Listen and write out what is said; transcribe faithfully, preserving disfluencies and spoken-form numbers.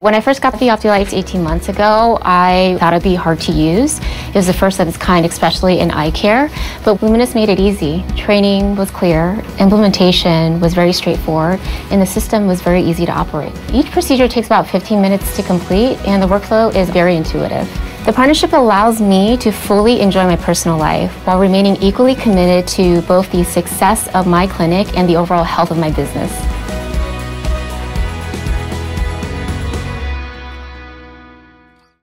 When I first got the OptiLIGHTs eighteen months ago, I thought it'd be hard to use. It was the first of its kind, especially in eye care, but Lumenis made it easy. Training was clear, implementation was very straightforward, and the system was very easy to operate. Each procedure takes about fifteen minutes to complete, and the workflow is very intuitive. The partnership allows me to fully enjoy my personal life while remaining equally committed to both the success of my clinic and the overall health of my business.